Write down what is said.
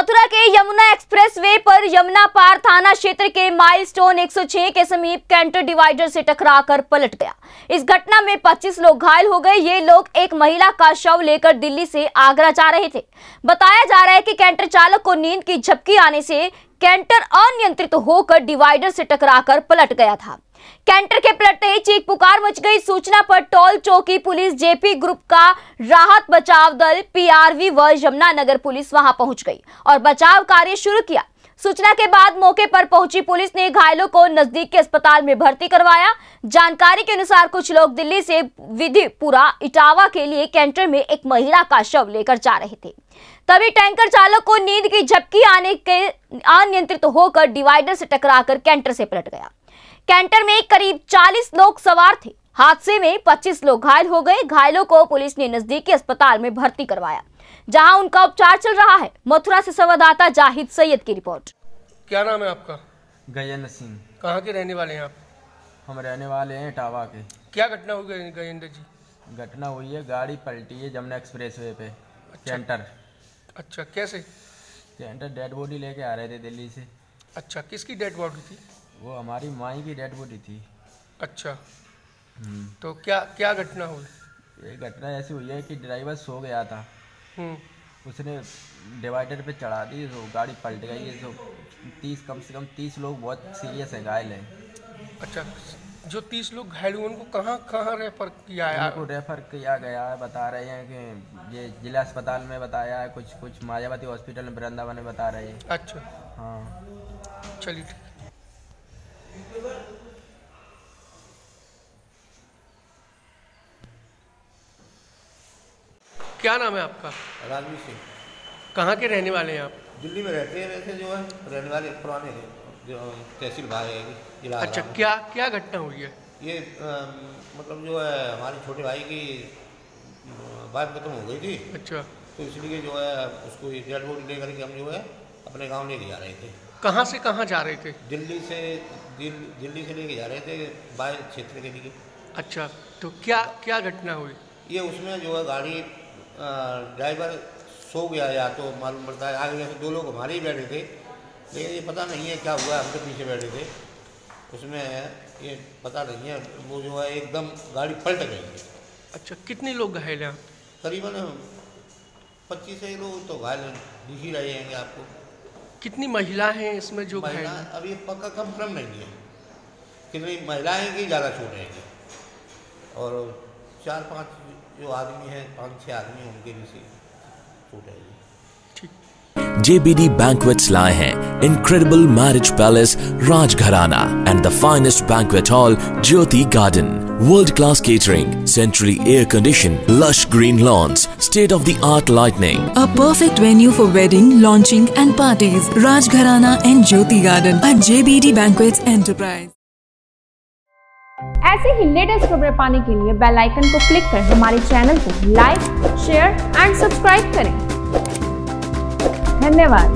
मथुरा के यमुना एक्सप्रेसवे पर यमुना पार थाना क्षेत्र के माइलस्टोन 106 के समीप कैंटर डिवाइडर से टकराकर पलट गया। इस घटना में 25 लोग घायल हो गए। ये लोग एक महिला का शव लेकर दिल्ली से आगरा जा रहे थे। बताया जा रहा है कि कैंटर चालक को नींद की झपकी आने से कैंटर अनियंत्रित होकर डिवाइडर से टकराकर पलट गया था। कैंटर के पलटते ही चीख पुकार मच गई। सूचना पर टोल चौकी पुलिस, जेपी ग्रुप का राहत बचाव दल, पीआरवी व यमुना नगर पुलिस वहां पहुंच गई और बचाव कार्य शुरू किया। सूचना के बाद मौके पर पहुंची पुलिस ने घायलों को नजदीक के अस्पताल में भर्ती करवाया। जानकारी के अनुसार कुछ लोग दिल्ली से विधिपुरा इटावा के लिए कैंटर में एक महिला का शव लेकर जा रहे थे, तभी टैंकर चालक को नींद की झपकी आने के अनियंत्रित होकर डिवाइडर से टकराकर कैंटर से पलट गया। कैंटर में करीब 40 लोग सवार थे। हादसे में 25 लोग घायल हो गए। घायलों को पुलिस ने नजदीकी अस्पताल में भर्ती करवाया, जहां उनका उपचार चल रहा है। मथुरा से संवाददाता जाहिद सैयद की रिपोर्ट। क्या नाम है आपका? गजेंद्र सिंह। कहाँ के रहने वाले हैं आप? हम रहने वाले हैं इटावा के। क्या घटना हुई गजेंद्र जी? घटना हुई है, गाड़ी पलटी है यमुना एक्सप्रेसवे पे। कैंटर। अच्छा, कैसे? कैंटर डेड बॉडी लेके आ रहे थे दिल्ली से। अच्छा, किसकी डेड बॉडी थी? वो हमारी माई की डेड बॉडी थी। अच्छा, तो क्या घटना हुई? ये घटना ऐसी हुई है कि ड्राइवर सो गया था, उसने डिवाइडर पे चढ़ा दी, तो गाड़ी पलट गई है। तो 30 लोग बहुत सीरियस है, घायल हैं। अच्छा, जो 30 लोग घायल हुए उनको कहाँ रेफर किया है? उनको रेफर किया गया है। बता रहे हैं कि ये जिला अस्पताल में बताया है, कुछ मायावती हॉस्पिटल में, वृंदावन में बता रहे हैं। अच्छा, हाँ, चलिए ठीक। क्या नाम है आपका? राजवी सिंह। कहाँ के रहने वाले हैं आप? दिल्ली में रहते हैं, वैसे जो है रहने वाले पुराने जो तहसील भाई है। अच्छा, क्या घटना हुई है? ये मतलब जो है हमारे छोटे भाई की बात खत्म हो गई थी। अच्छा, तो इसलिए जो है उसको डेड बॉडी लेकर के हम जो है अपने गांव लेके जा रहे थे। कहाँ से कहाँ जा रहे थे? दिल्ली से लेके जा रहे थे बाहर क्षेत्र के लिए। अच्छा, तो क्या घटना हुई? ये उसमें जो है गाड़ी ड्राइवर सो गया, या तो मालूम पड़ता है आगे से 2 लोग हमारे ही बैठे थे, लेकिन ये पता नहीं है क्या हुआ, हम तो पीछे बैठे थे, उसमें ये पता नहीं है, वो जो है एकदम गाड़ी पलट गई। अच्छा, कितने लोग घायल हैं? करीबन 25 लोग तो घायल दिख ही रहे हैं आपको। कितनी महिला हैं इसमें जो घायल? अब ये पक्का कंफर्म नहीं है कितनी महिलाएँ कि ज़्यादा छूट रहेंगी, और 4-5 जो आदमी हैं, 5-6 आदमी उनके भी छूट रहेगी। जेबीडी बैंक्वेट्स लाए हैं incredible marriage palace Rajgharana and the finest banquet hall Jyoti garden. World class catering, centrally air conditioned, lush green lawns, state of the art lighting. A perfect venue for wedding, launching and parties. Rajgharana and Jyoti Garden at JBD Banquets Enterprise. ऐसे ही latest खबरें पाने के लिए bell icon को click कर हमारे channel को like, share and subscribe करें। धन्यवाद।